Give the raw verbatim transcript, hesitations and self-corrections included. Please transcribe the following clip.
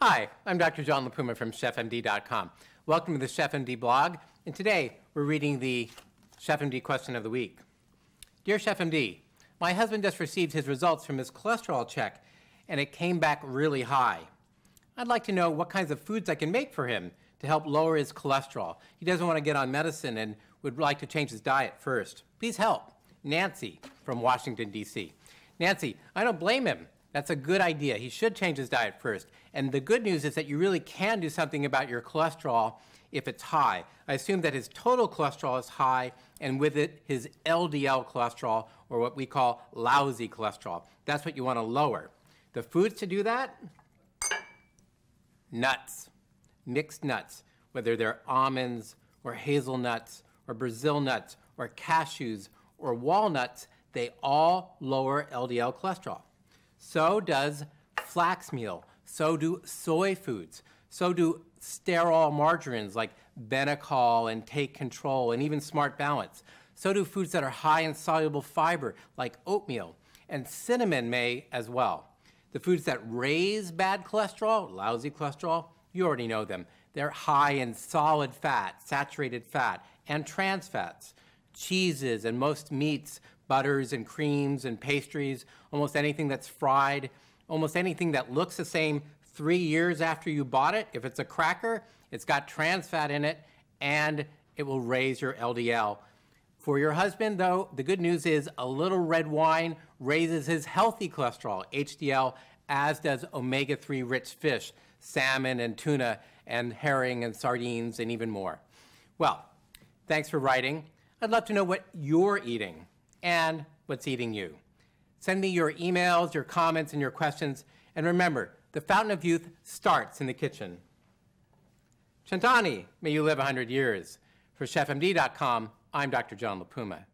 Hi, I'm Doctor John La Puma from Chef M D dot com. Welcome to the Chef M D blog, and today we're reading the Chef M D question of the week. Dear Chef M D, my husband just received his results from his cholesterol check, and it came back really high. I'd like to know what kinds of foods I can make for him to help lower his cholesterol. He doesn't want to get on medicine and would like to change his diet first. Please help. Nancy from Washington, D C Nancy, I don't blame him. That's a good idea. He should change his diet first. And the good news is that you really can do something about your cholesterol if it's high. I assume that his total cholesterol is high, and with it, his L D L cholesterol, or what we call lousy cholesterol. That's what you want to lower. The foods to do that? Nuts. Mixed nuts, whether they're almonds, or hazelnuts, or Brazil nuts, or cashews, or walnuts. They all lower L D L cholesterol. So does flax meal, so do soy foods, so do sterol margarines like Benecol and Take Control and even Smart Balance. So do foods that are high in soluble fiber like oatmeal, and cinnamon may as well. The foods that raise bad cholesterol, lousy cholesterol, you already know them. They're high in solid fat, saturated fat, and trans fats. Cheeses and most meats, butters and creams and pastries, almost anything that's fried, almost anything that looks the same three years after you bought it. If it's a cracker, it's got trans fat in it, and it will raise your L D L. For your husband, though, the good news is a little red wine raises his healthy cholesterol, H D L, as does omega three rich fish, salmon and tuna and herring and sardines and even more. Well, thanks for writing. I'd love to know what you're eating and what's eating you. Send me your emails, your comments, and your questions. And remember, the fountain of youth starts in the kitchen. Chintani, may you live one hundred years. For Chef M D dot com, I'm Doctor John La Puma.